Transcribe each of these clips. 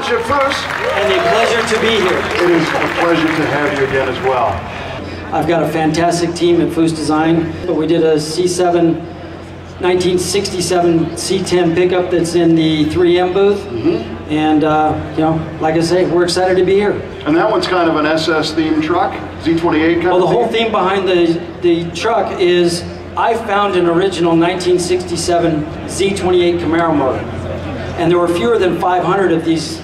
Mr. Chip Foose. And a pleasure to be here. It is a pleasure to have you again as well. I've got a fantastic team at Foose Design. We did a C7 1967 C10 pickup that's in the 3M booth. Mm-hmm. And, you know, like I say, we're excited to be here. And that one's kind of an SS themed truck, Z28 kind of thing? The whole theme behind the truck is I found an original 1967 Z28 Camaro motor. And there were fewer than 500 of these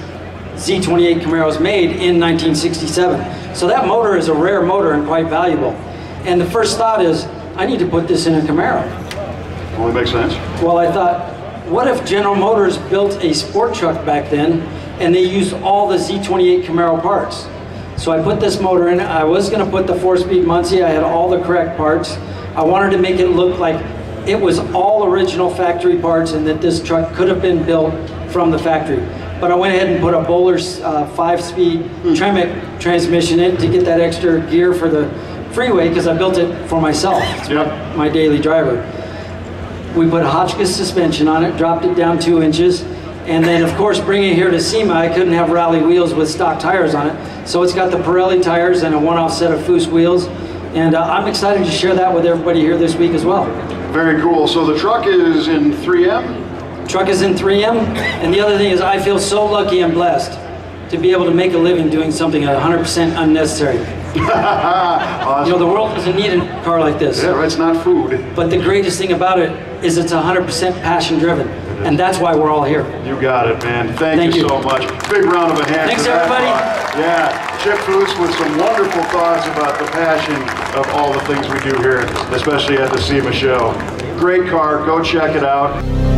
Z28 Camaros made in 1967. So that motor is a rare motor and quite valuable. And the first thought is, I need to put this in a Camaro. Well, it makes sense. Well, I thought, what if General Motors built a sport truck back then and they used all the Z28 Camaro parts? So I put this motor in it. I was going to put the 4-speed Muncie. I had all the correct parts. I wanted to make it look like it was all original factory parts and that this truck could have been built from the factory. But I went ahead and put a Bowler's 5-speed Tremec transmission in to get that extra gear for the freeway because I built it for myself. Yep. My daily driver. We put a Hotchkiss suspension on it, dropped it down 2 inches, and then of course bringing it here to SEMA, I couldn't have rally wheels with stock tires on it. So it's got the Pirelli tires and a one-off set of Foose wheels. And I'm excited to share that with everybody here this week as well. Very cool. So the truck is in 3M? Truck is in 3M. And the other thing is I feel so lucky and blessed to be able to make a living doing something 100% unnecessary. Awesome. You know, the world doesn't need a car like this. Yeah, it's not food. But the greatest thing about it is it's 100% passion driven. And that's why we're all here. You got it, man. Thank you so much. Big round of a hand. Thanks, everybody. Yeah, Chip Foose with some wonderful thoughts about the passion of all the things we do here, especially at the SEMA show. Great car. Go check it out.